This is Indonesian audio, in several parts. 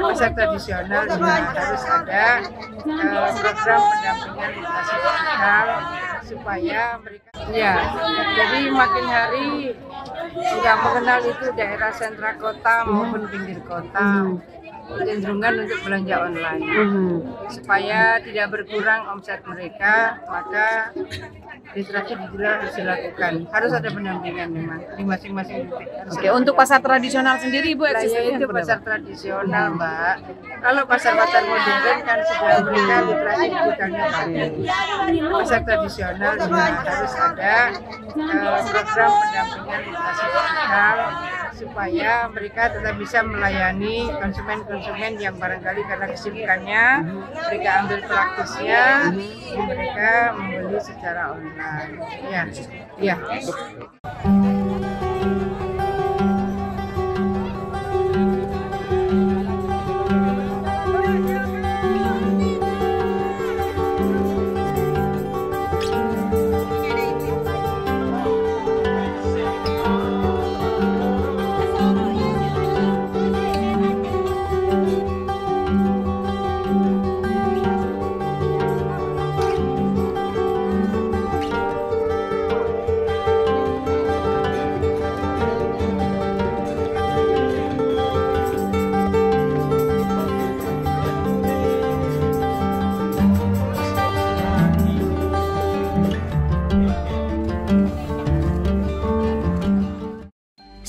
pasar tradisional juga harus ada program pendampingan literasi digital supaya mereka jadi makin hari tidak mengenal itu daerah sentra kota maupun pinggir kota, kecenderungan untuk belanja online supaya tidak berkurang omset mereka, maka literasi digital harus dilakukan, harus ada pendampingan memang di masing-masing titik. Oke, untuk pasar tradisional sendiri Ibu eksistensinya itu pasar tradisional Mbak. Kalau pasar-pasar modern kan sudah mereka literasi digitalnya banyak. Pasar tradisional harus ada program pendampingan literasi digital supaya mereka tetap bisa melayani konsumen-konsumen yang barangkali karena kesibukannya mereka ambil praktisnya, mereka membeli secara online. Ya.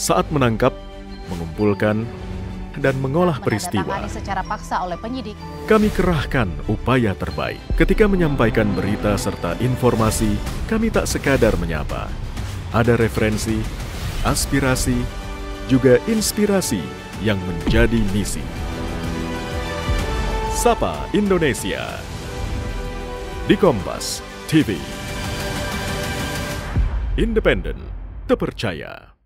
Saat menangkap, mengumpulkan, dan mengolah peristiwa secara paksa oleh penyidik, kami kerahkan upaya terbaik. Ketika menyampaikan berita serta informasi, kami tak sekadar menyapa. Ada referensi, aspirasi, juga inspirasi yang menjadi misi. Sapa Indonesia di Kompas TV. Independen, terpercaya.